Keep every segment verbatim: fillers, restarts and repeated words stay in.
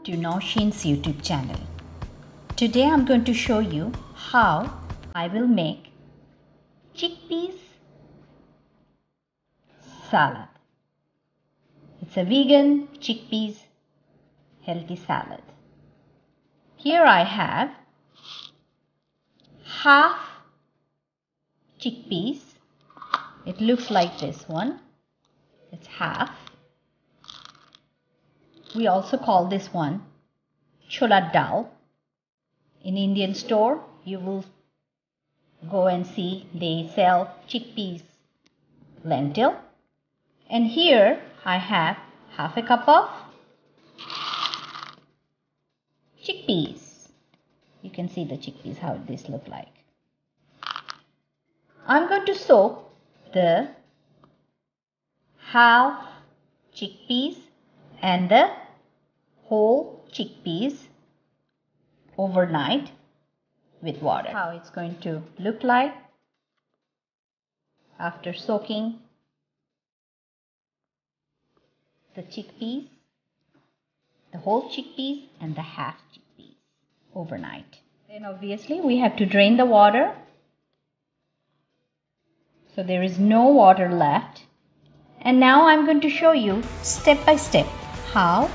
Welcome to Nausheen's YouTube channel. Today I'm going to show you how I will make chickpeas salad. It's a vegan chickpeas healthy salad. Here I have half chickpeas. It looks like this one. It's half. We also call this one chola dal. In Indian store, you will go and see they sell chickpeas lentil. And here I have half a cup of chickpeas. You can see the chickpeas, how this look like. I'm going to soak the half chickpeas and the whole chickpeas overnight with water. How it's going to look like after soaking the chickpeas, the whole chickpeas and the half chickpeas overnight. Then obviously we have to drain the water, so there is no water left. And now I'm going to show you step by step how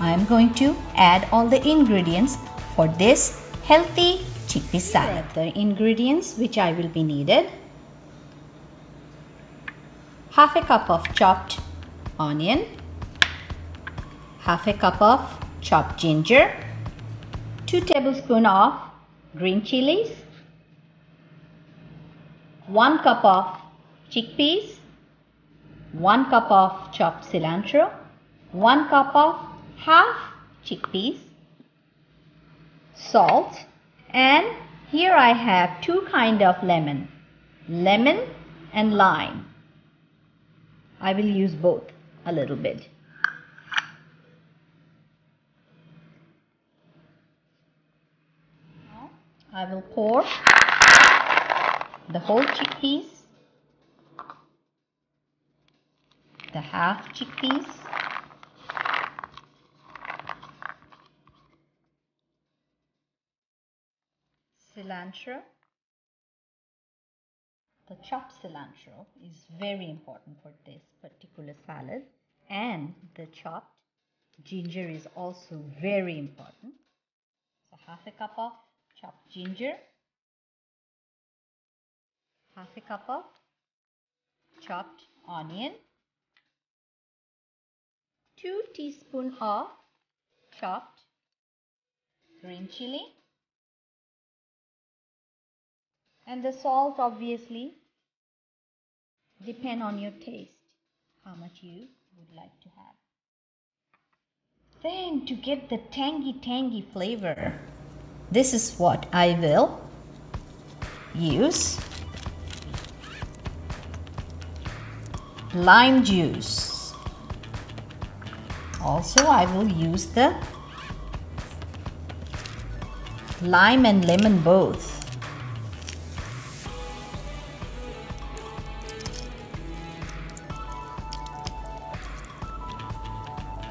I'm going to add all the ingredients for this healthy chickpea salad. The ingredients which I will be needed: half a cup of chopped onion, half a cup of chopped ginger, two tablespoons of green chilies, one cup of chickpeas, one cup of chopped cilantro, one cup of half chickpeas, salt, and here I have two kind of lemon, lemon and lime. I will use both a little bit. Now I will pour the whole chickpeas, the half chickpeas, cilantro. The chopped cilantro is very important for this particular salad, and the chopped ginger is also very important. So half a cup of chopped ginger, half a cup of chopped onion, two teaspoons of chopped green chili, and the salt obviously depend on your taste, how much you would like to have. Then to get the tangy tangy flavor, this is what I will use: lime juice. Also, I will use the lime and lemon both.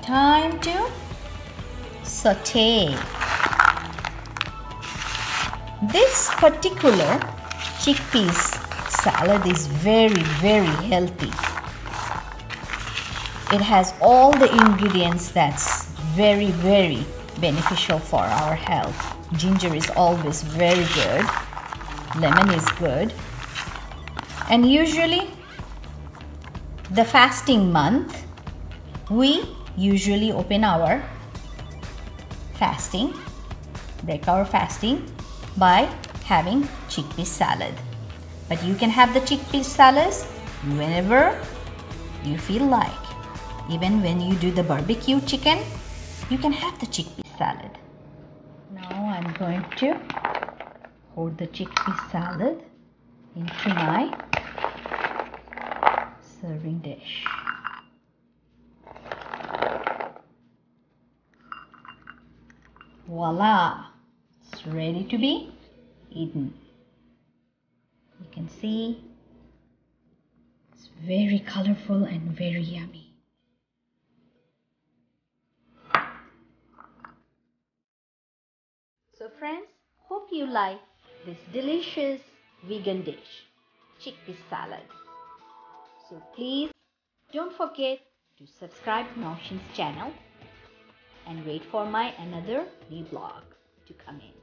Time to saute. This particular chickpeas salad is very, very healthy. It has all the ingredients that's very, very beneficial for our health. Ginger is always very good. Lemon is good. And usually, the fasting month, we usually open our fasting, break our fasting by having chickpea salad. But you can have the chickpea salads whenever you feel like. Even when you do the barbecue chicken, you can have the chickpea salad. Now I'm going to pour the chickpea salad into my serving dish. Voila! It's ready to be eaten. You can see it's very colorful and very yummy. So friends, hope you like this delicious vegan dish, chickpea salad. So please don't forget to subscribe to Nausheen's channel and wait for my another new vlog to come in.